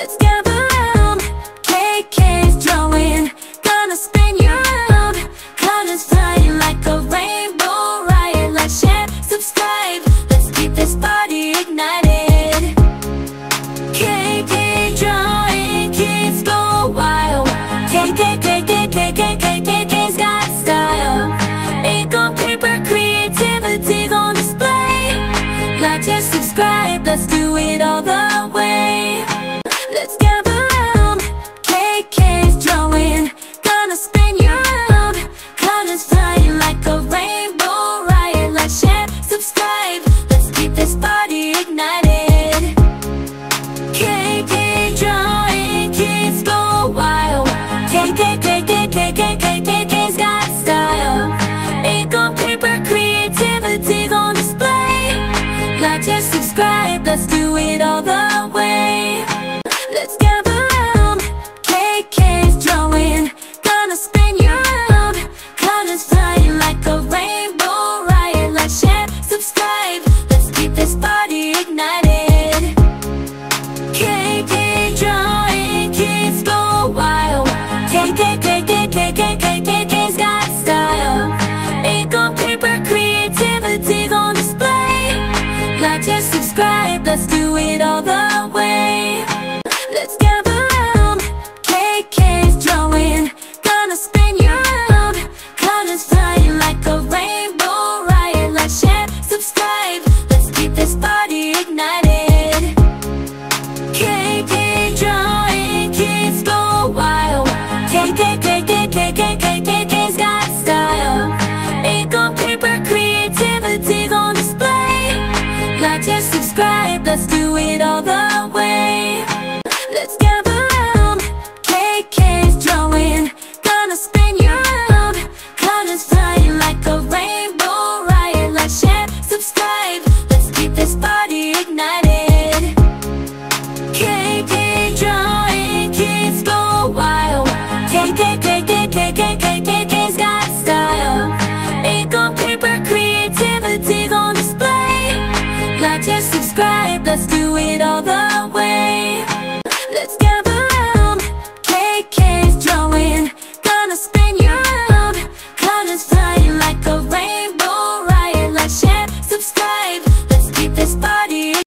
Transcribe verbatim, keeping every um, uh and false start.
let's dance.